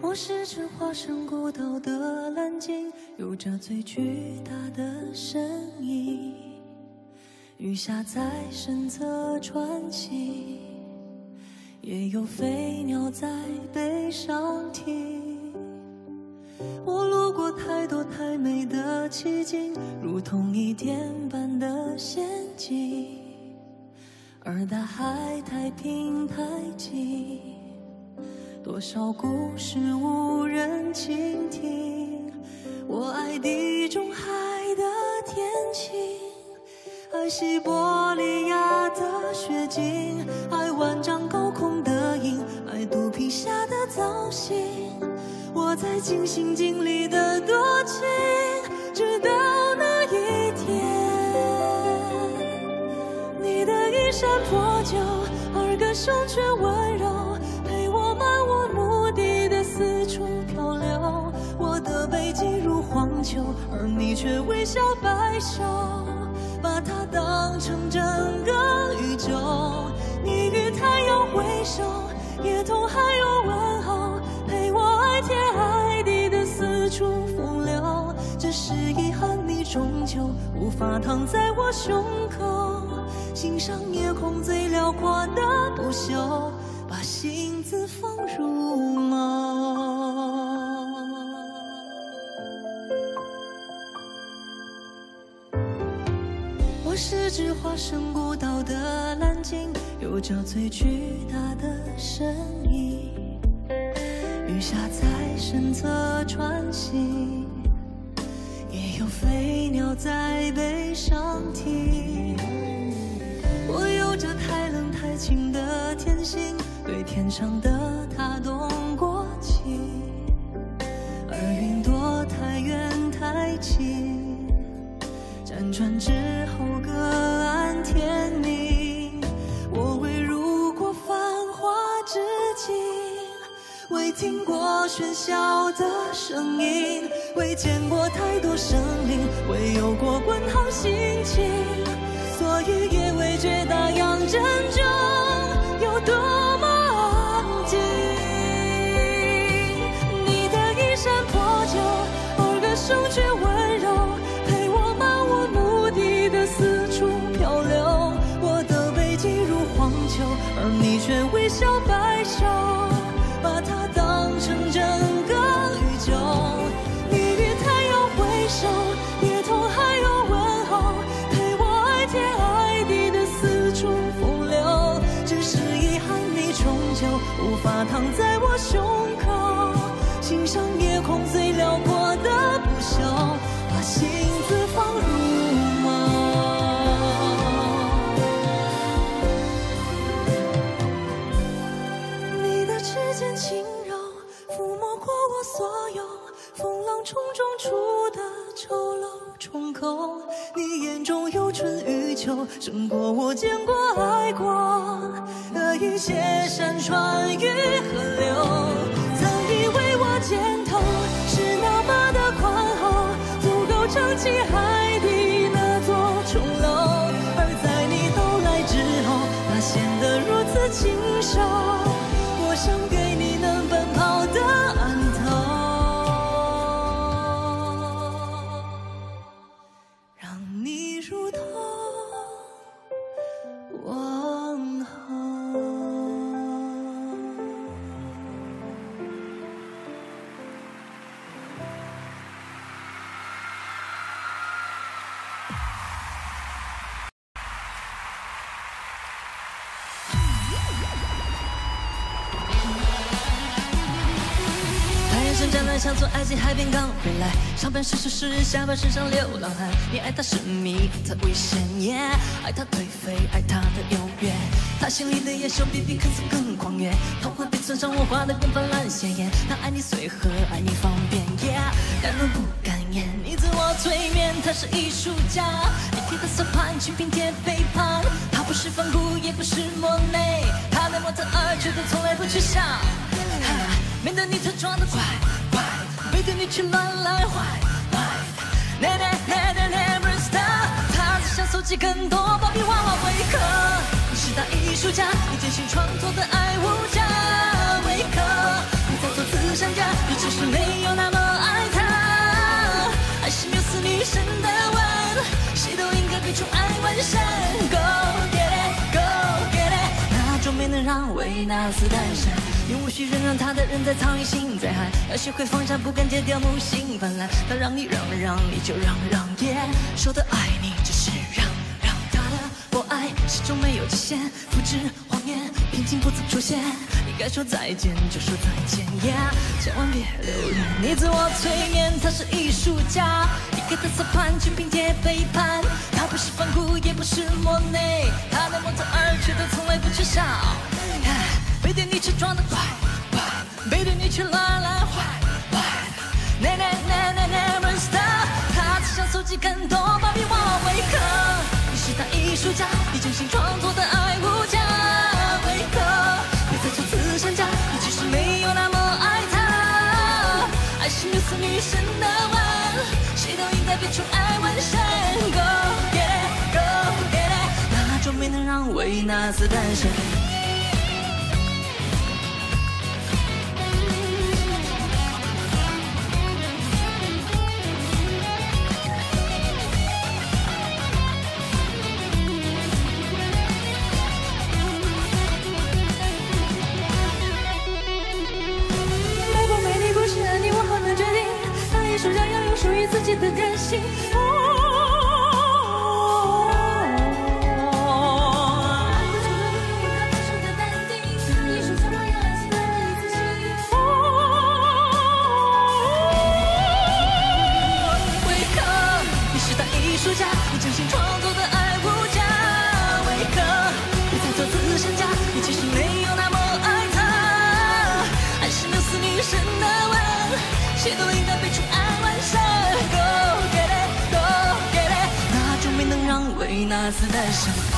我是只化身孤岛的蓝鲸，有着最巨大的身影，雨下在身侧穿行，也有飞鸟在背上停。我路过太多太美的奇景，如同伊甸般的仙境，而大海太平太静，多少故事无人倾听。我爱地中海的天晴，爱西伯利亚的雪景，爱万丈高空的鹰，爱肚皮下的造型。我在尽心尽力的多情，直到那一天，你的衣衫破旧而歌声却温柔，而你却微笑摆手，把它当成整个宇宙。你与太阳挥手，也同海鸥问候，陪我爱天爱地的四处风流。只是遗憾，你终究无法躺在我胸口，欣赏夜空最辽阔的不朽，把心字放入眸。我是只化身孤岛的蓝鲸，有着最巨大的身影，雨下在身侧穿行，也有飞鸟在背上停。我有着太冷太清的天性，对天上的他动过情，而云朵太远太轻，辗转之后各安天命。我未入过繁华之境，未听过喧嚣的声音，未见过太多生灵，未有过问候心情，所以也未觉大洋真正有多么安静。你的衣衫破旧而歌声却温柔，而你却微笑摆手，把它当成整个宇宙。你与太阳挥手，也同海鸥问候，陪我爱天爱地的四处风流。只是遗憾，你终究无法躺在我胸口，欣赏夜空最辽阔的不朽，把心字放入眸。轻柔抚摸过我所有，风浪冲撞出的丑陋冲口，你眼中有春与秋，胜过我见过爱过的一切山川与河流。曾以为我肩头是那么的宽厚，足够撑起海底那座钟楼，而在你到来之后，它显得如此清瘦，我想像从埃及海边刚回来，上半身是诗人，下半身像流浪汉。你爱他神秘，他危险，也爱他颓废，爱他的优越。他心里的野兽比比看似更狂野，童话被村上文化的更泛滥鲜艳。他爱你随和，爱你方便，也敢怒不敢言，你自我催眠。他是艺术家，你替他算盘，去拼贴背叛。他不是梵谷，也不是莫内。的模特儿，绝对从来不去想，免得你特装的怪怪，背对你去乱来坏坏。Never stop， 他只想搜集更多芭比娃娃。维克，你是大艺术家，你精心创作的爱无价。维克，你在做慈善家，你只是没有那么爱他。爱是缪斯女神的吻，谁都应该被宠爱万神。Go get it， go get it， 那种没能让维纳斯诞生。 用无需忍让他的人在操你心在喊，要学会放下，不敢戒掉母性泛滥。他让你让你就让耶，说的爱你只是让他的博爱始终没有极限，复制谎言平静不曾出现。你该说再见就说再见耶， 千万别留恋你自我催眠。他是艺术家，你给他撒盘，全凭借背叛。他不是梵谷，也不是莫内，他的模特儿却都从来不缺少。 背对你却装的怪怪，背对你却乱来坏坏。Never stop， 他只想搜集更多芭比娃娃。维克，你是大艺术家，你精心创作的爱无价。维克，你在做慈善家，你只是没有那么爱他。爱是缪斯女神的吻，谁都应该被宠爱万神。Go get it， go get it， 那种没能让维纳斯诞生。 的任性，维克，你是大艺术家，你精心创作的爱无价。维克，你在做慈善家，你其实没有那么爱他。爱是缪斯女神的吻，谁都应该被宠爱。 Go get it， go get it， 那种没能让维纳斯诞生。